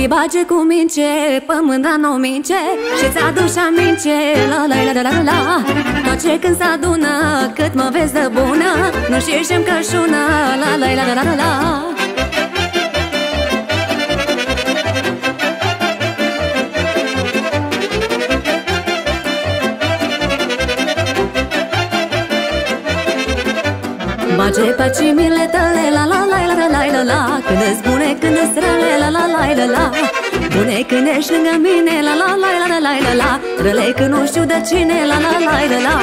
Te bage cu mince, pământa n-o mince, și-ți aduci amince, la la la la la. Tot ce când s-adună, cât mă vezi de bună, nu și ieșim cășună, la la la la la la. Bage pacimile tale, la la la la la la la. Când-s bune, când-s rele, la la la la la. Bune când ești lângă mine, la la la la la la la. Rele când nu știu de cine, la la la la la.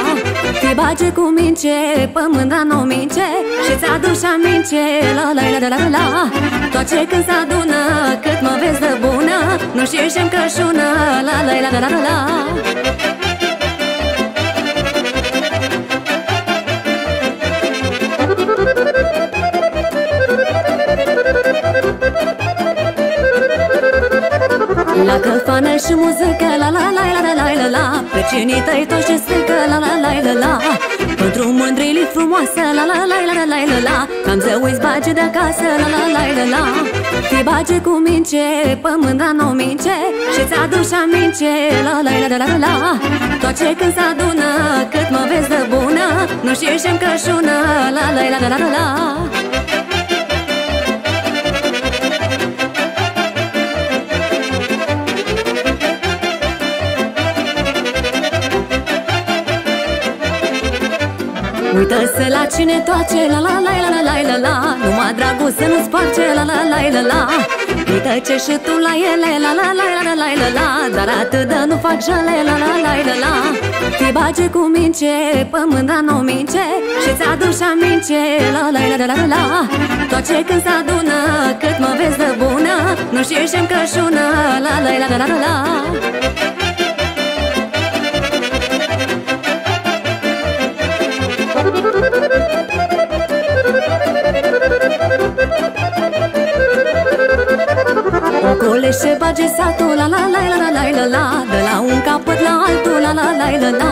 Te bage cu mince, pământa n-o mince, și-ți aduci amince, la la la la la. Tot ce când s-adună, cât mă vezi de bună, nu și ieșim cășună, la la la la la la. La căfană și muzică, la la la la la la la. Pe cinii tăi toți ce strică, la la la la la. Pentru mândrilii frumoase, la la la la la la la. Cam să uiți bage de acasă, la la la la la. Te bage cu mince, pământa n-o mince, și-ți aduci amince, la la la la la. Tot ce când s-adună, cât mă vezi de bună, nu și ieșim cășună, la la la la la la. Uită-se la cine toace, la la la la la la la. Numai dragul să nu-ți parce, la la la la la. Uită-ce și tu la ele, la la la la la la la. Dar atât de nu fac jale, la la la la la. Te bage cu mince, pământa n-o mince, și-ți aduci amince, la la la la la. Tot ce când s-adună, cât mă vezi de bună, nu și ieșim cășună, la la la la la la. Ocolește bage satul, la la la la la la la. De la un capăt la altul, la la la la la.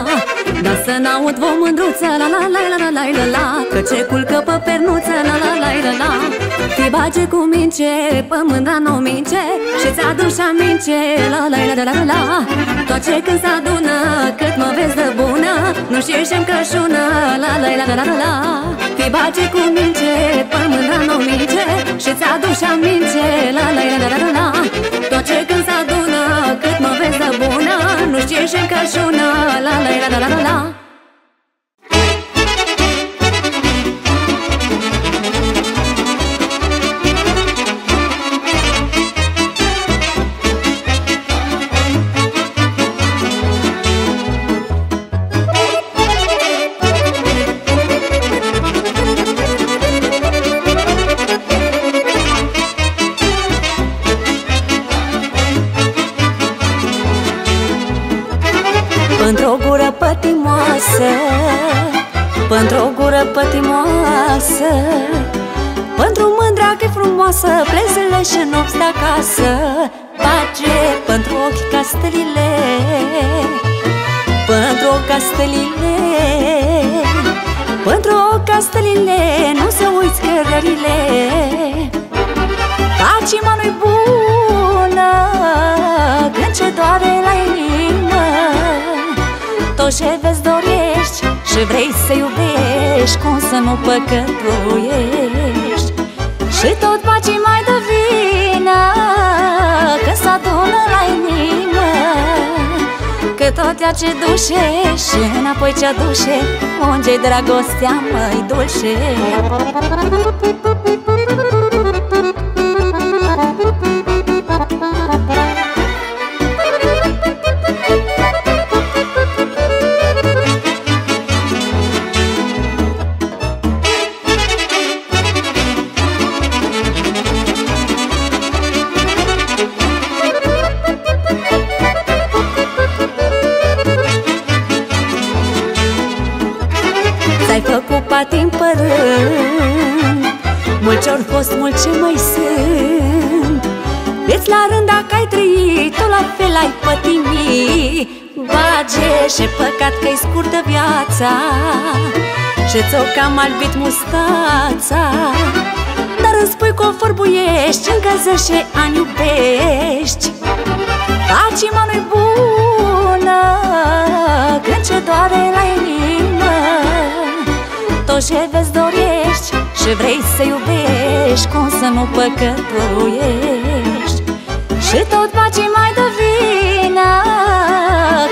Dar să n-aud vă mândruță, la la la la la la la. Că ce culcă pe pernuță, la la la la la. Te bage cu mince, pământa n-o mince, și-ți aduci amince, la la la la la. Tot ce când s-adună, cât mă vezi de bună, nu și ieșim cășună, la la la la la la. Te bage cu mince, pământa n-o mince, și-ți aduci amince, la la la la la. Tot ce când s-adună, cât mă vezi de bună, nu știu ieșim cășună, la la la la la la. Pentru o gură pătimoasă, pentru mândra-că-i frumoasă, plezele și nopți de acasă. Pace pentru ochii ca stelile, pentru o ca stelile, pentru o ca stelile, nu se uiți cărările. Pace mă-nu-i bună când ce doare la inimă. Tot ce vezi dorești și vrei să iubești, cum să nu păcătuiești. Și tot pacii mai devină că s-adună la inimă, că tot ea ce duce și înapoi ce aduce, unge-i dragostea mai dulce. Mulți ori fost, mulți ce mai sunt. Veți la rând dacă ai trăit, tot la fel ai pătimit. Bage și păcat că-i scurtă viața, și ți-o cam albit mustața. Dar îmi spui cu o fărbuie ești, încă 10 ani iubești. Faci-mă nu-i bună când ce doare la inimă. Tot ce vezi dorești și vrei să iubești, cum să nu păcătuiești. Și tot faci mai de vină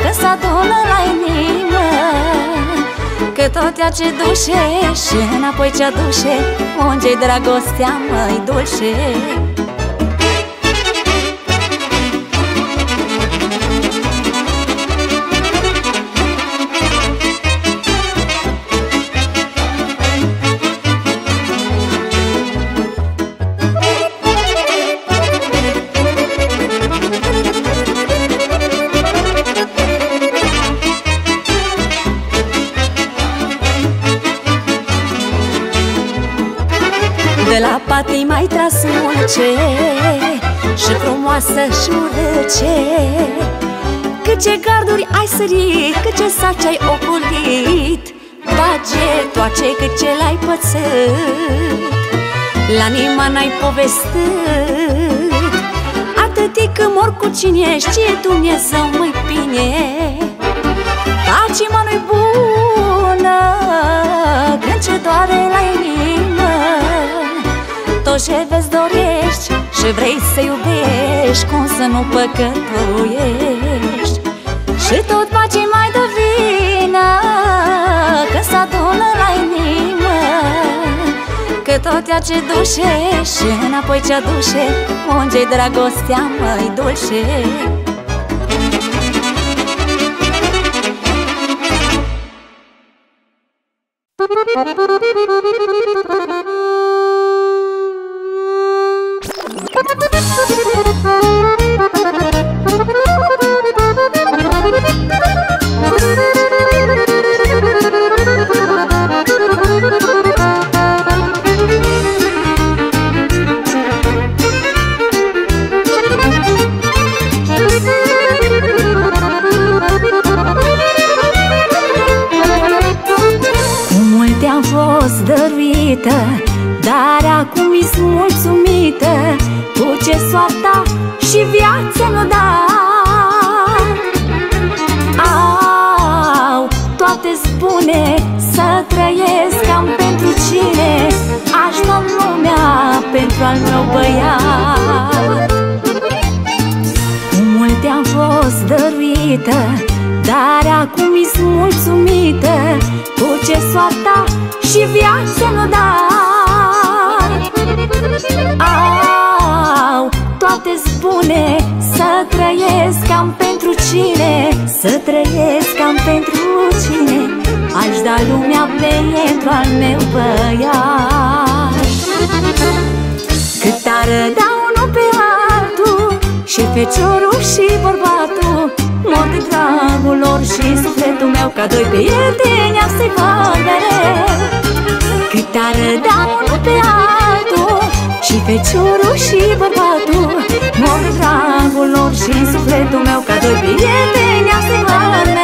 că s-adună la inimă. Că tot ea ce duce și înapoi ce aduce, unge-i dragostea mai dulce. De la pat-i mai tras mulce și frumoasă și urâce. Cât ce garduri ai sărit, cât ce saci ai ocolit, bage toace cât ce l-ai pățit. La nimeni n-ai povestit atât că mor cu cine ești, e Dumnezeu mă-i bine. Faci-mă nu-i bună când ce doare la inimă. Tot ce vezi dorești și vrei să iubești, cum să nu păcătuiești. Și tot faci mai de vină că s-adună la inimă. Că tot ea ce duce și înapoi ce aduce, unge-i dragostea mai dulce. Dar acum ești mulțumită cu ce soarta și viața mi-o da. Au, toate-s bune, să trăiesc am pentru cine aș da lumea pentru al meu băiat. Cu multe am fost dăruită, dar acum ești mulțumită cu ce soarta și viața mi-o da. Au, toate-s bune, să trăiesc am pentru cine, să trăiesc am pentru cine aș da lumea pentru al meu băiat. Cât ar da unul pe altul, și feciorul și bărbatul, mor de dragul lor și sufletul meu, ca doi prieteni am să-i fac mereu. Cât ar da unul pe altul, și feciorul și bărbatul, mor de dragul lor și sufletul meu, ca doi prieteni am să-i fac mereu.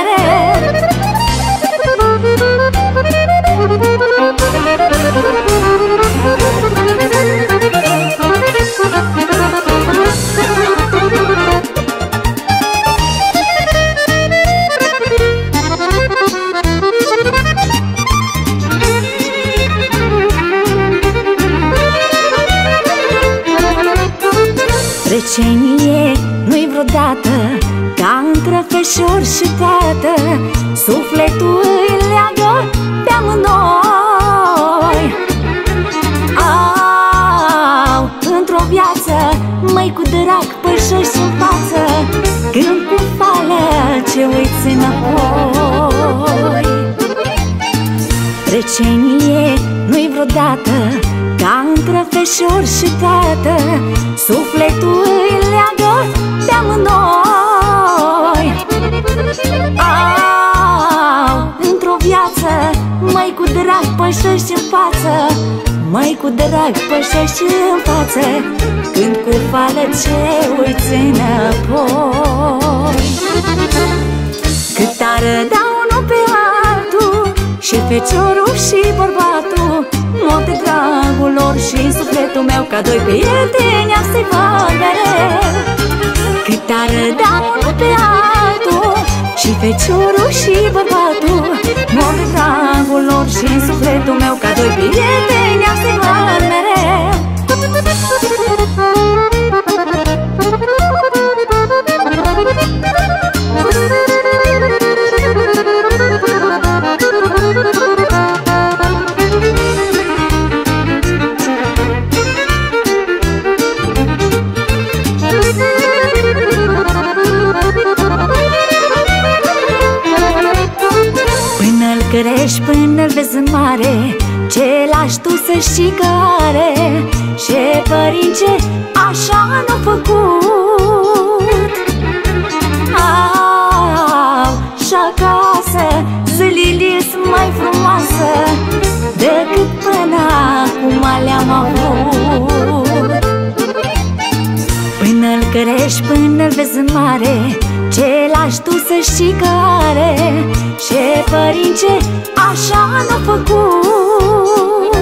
Trecenie nu-i vreodată ca între feșor și tată, sufletul îi leagă pe amândoi. Au, într-o viață, măi cu drag pășești în față, când cu fală ce uiți înapoi. Trecenie nu-i vreodată ca între feșor și tată, sufletul îi leagă de amândoi. Au, într-o viață, măi cu drag pășești în față, măi cu drag pășești în față, când cu fală ce uiți înapoi. Cât ar da unul pe altul, și feciorul și bărbatul, mor de dragul lor și sufletul meu, ca doi prieteni să-i văd mereu cât arăda unul pe altul, și feciorul și bărbatul. Mor de dragul lor și în sufletul meu, ca doi prieteni am să-i văd mereu. Crești până-l vezi în mare, ce lași tu să știi că are. Ce părinte, așa n-a făcut. Au, și acasă zilele-s mai frumoase decât până acum le-am avut. Până-l crești, până-l vezi în mare, ce lași tu să știi că are. Ce părinte, așa n-a făcut.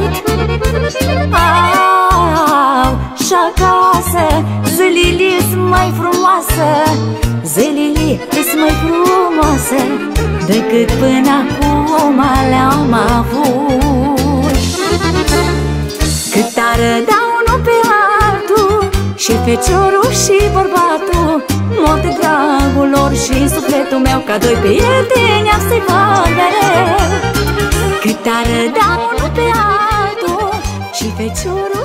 Au, și acasă zilele-s mai frumoase, zilele-s mai frumoase decât până acum le-am avut. Cât arăda unul pe altul, și feciorul și bărbatul. Mor de dragul lor și în sufletul meu, ca doi prieteni am să-i văd mereu cât arăda unul pe altul, și feciorul